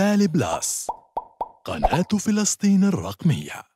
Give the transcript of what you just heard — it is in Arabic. بالبلاس، قناة فلسطين الرقمية.